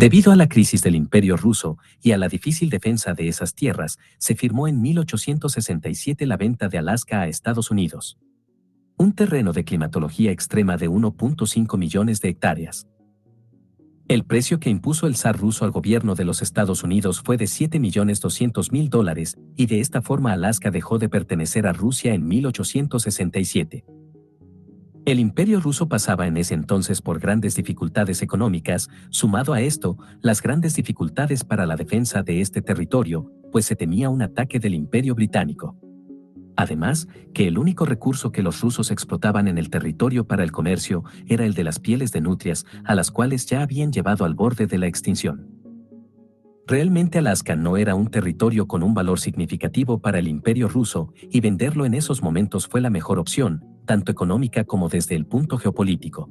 Debido a la crisis del Imperio ruso y a la difícil defensa de esas tierras, se firmó en 1867 la venta de Alaska a Estados Unidos. Un terreno de climatología extrema de 1.5 millones de hectáreas. El precio que impuso el zar ruso al gobierno de los Estados Unidos fue de $7.200.000 y de esta forma Alaska dejó de pertenecer a Rusia en 1867. El Imperio ruso pasaba en ese entonces por grandes dificultades económicas, sumado a esto, las grandes dificultades para la defensa de este territorio, pues se temía un ataque del Imperio británico. Además, que el único recurso que los rusos explotaban en el territorio para el comercio era el de las pieles de nutrias, a las cuales ya habían llevado al borde de la extinción. Realmente Alaska no era un territorio con un valor significativo para el Imperio ruso, y venderlo en esos momentos fue la mejor opción, tanto económica como desde el punto geopolítico.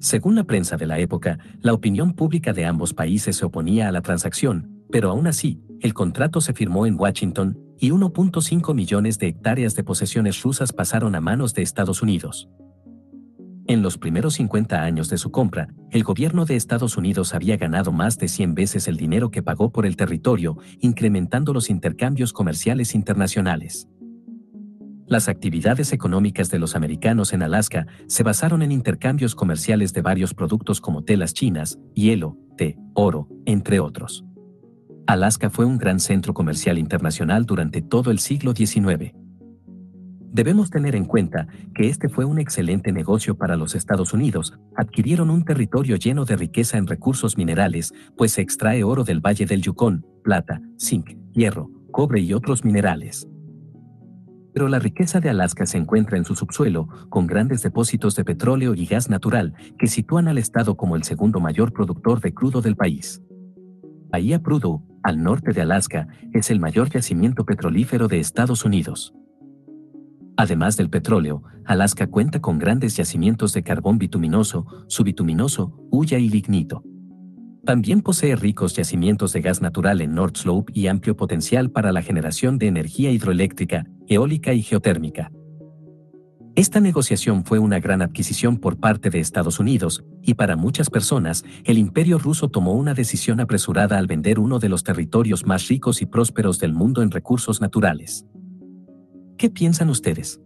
Según la prensa de la época, la opinión pública de ambos países se oponía a la transacción, pero aún así, el contrato se firmó en Washington y 1.5 millones de hectáreas de posesiones rusas pasaron a manos de Estados Unidos. En los primeros 50 años de su compra, el gobierno de Estados Unidos había ganado más de 100 veces el dinero que pagó por el territorio, incrementando los intercambios comerciales internacionales. Las actividades económicas de los americanos en Alaska se basaron en intercambios comerciales de varios productos como telas chinas, hielo, té, oro, entre otros. Alaska fue un gran centro comercial internacional durante todo el siglo XIX. Debemos tener en cuenta que este fue un excelente negocio para los Estados Unidos. Adquirieron un territorio lleno de riqueza en recursos minerales, pues se extrae oro del valle del Yukón, plata, zinc, hierro, cobre y otros minerales. Pero la riqueza de Alaska se encuentra en su subsuelo, con grandes depósitos de petróleo y gas natural, que sitúan al estado como el segundo mayor productor de crudo del país. Bahía Prudhoe, al norte de Alaska, es el mayor yacimiento petrolífero de Estados Unidos. Además del petróleo, Alaska cuenta con grandes yacimientos de carbón bituminoso, subituminoso, hulla y lignito. También posee ricos yacimientos de gas natural en North Slope y amplio potencial para la generación de energía hidroeléctrica, eólica y geotérmica. Esta negociación fue una gran adquisición por parte de Estados Unidos, y para muchas personas, el Imperio ruso tomó una decisión apresurada al vender uno de los territorios más ricos y prósperos del mundo en recursos naturales. ¿Qué piensan ustedes?